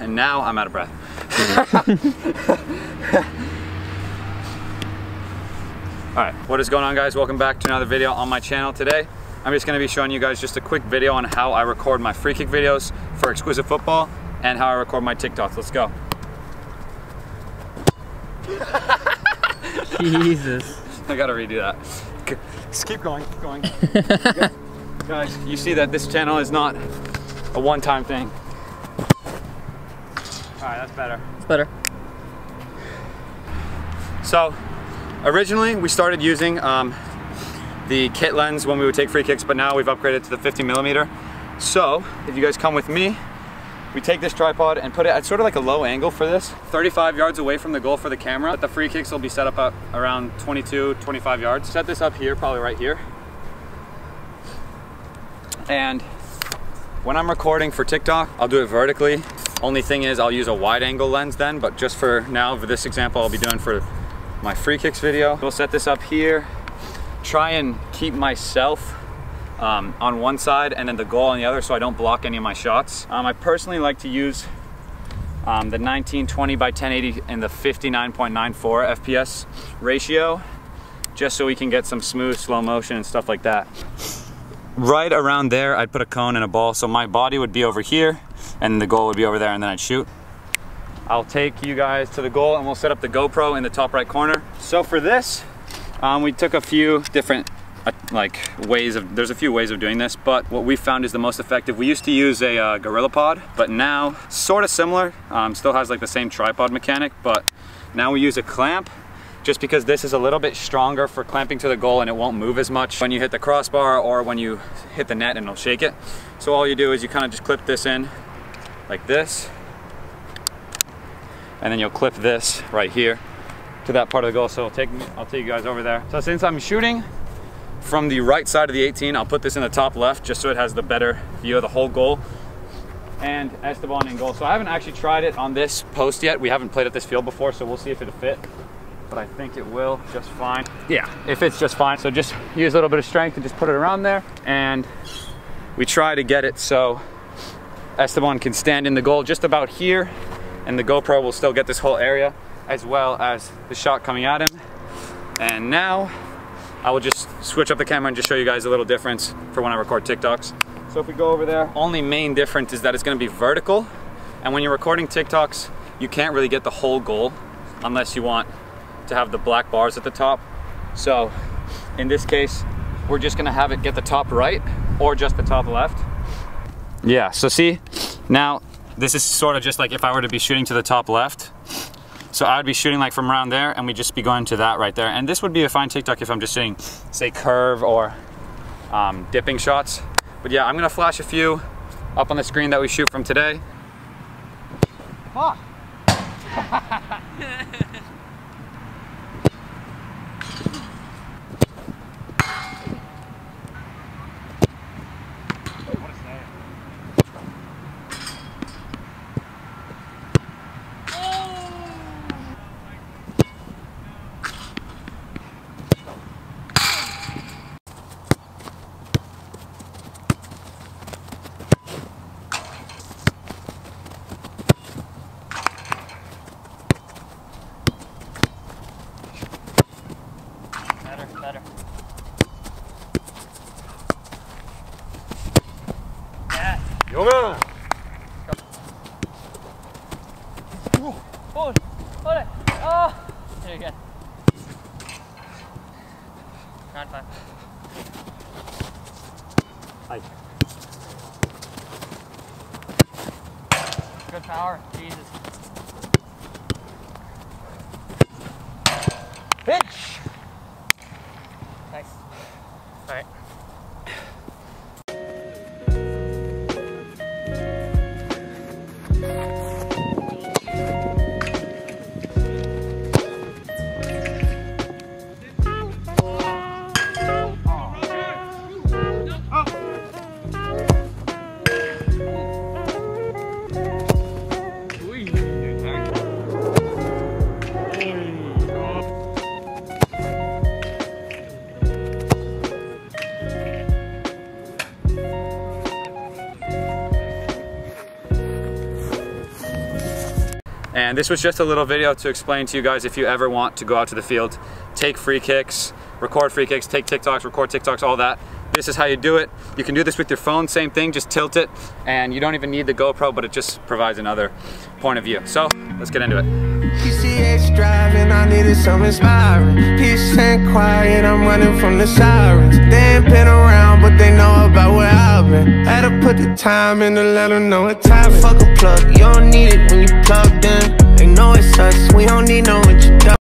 and now I'm out of breath. Alright, what is going on, guys? Welcome back to another video on my channel. Today I'm just going to be showing you guys just a quick video on how I record my free kick videos for Exquisite Football and how I record my TikToks. Let's go. Jesus. I gotta redo that. Just keep going, keep going. Guys, you see that this channel is not a one-time thing. Alright, that's better. It's better. So, originally we started using the kit lens when we would take free kicks, but now we've upgraded to the 50mm. So, if you guys come with me, we take this tripod and put it at sort of like a low angle for this. 35 yards away from the goal for the camera. But the free kicks will be set up at around 22, 25 yards. Set this up here, probably right here. And when I'm recording for TikTok, I'll do it vertically. Only thing is I'll use a wide angle lens then, but just for now, for this example, I'll be doing for my free kicks video. We'll set this up here, try and keep myself on one side and then the goal on the other so I don't block any of my shots. I personally like to use the 1920 by 1080 and the 59.94 FPS ratio, just so we can get some smooth slow motion and stuff like that. Right around there, I'd put a cone and a ball, so my body would be over here and the goal would be over there, and then I'd shoot. I'll take you guys to the goal and we'll set up the GoPro in the top right corner. So for this, we took a few different there's a few ways of doing this, but what we found is the most effective. We used to use a GorillaPod, but now sort of similar, still has like the same tripod mechanic, but now we use a clamp just because this is a little bit stronger for clamping to the goal and it won't move as much when you hit the crossbar or when you hit the net and it'll shake it. So all you do is you kind of just clip this in like this, and then you'll clip this right here to that part of the goal. So I'll take you guys over there. So since I'm shooting from the right side of the 18, I'll put this in the top left just so it has the better view of the whole goal. And Esteban in goal. So I haven't actually tried it on this post yet. We haven't played at this field before, so we'll see if it'll fit. But I think it will just fine. Yeah, it fits just fine. So just use a little bit of strength and just put it around there. And we try to get it so Esteban can stand in the goal just about here. And the GoPro will still get this whole area as well as the shot coming at him. And now I will just switch up the camera and just show you guys a little difference for when I record TikToks. So if we go over there, only main difference is that it's gonna be vertical, and when you're recording TikToks, you can't really get the whole goal unless you want to have the black bars at the top. So in this case, we're just gonna have it get the top right or just the top left. Yeah, so see, now this is sort of just like if I were to be shooting to the top left. So I would be shooting like from around there and we'd just be going to that right there. And this would be a fine TikTok if I'm just shooting, say, curve or dipping shots. But yeah, I'm gonna flash a few up on the screen that we shoot from today. Oh. Good power, Jesus. Pitch! Nice. All right. And this was just a little video to explain to you guys, if you ever want to go out to the field, take free kicks, record free kicks, take TikToks, record TikToks, all that. This is how you do it. You can do this with your phone, same thing, just tilt it, and you don't even need the GoPro, but it just provides another point of view. So let's get into it. PCH driving, I needed some inspiring. Peace and quiet, I'm running from the sirens. They ain't been around, but they know about where I've been. Had to put the time in to let them know what time. Fuck a plug, you don't need it when you plugged in. They know it's us, we don't need no introduction.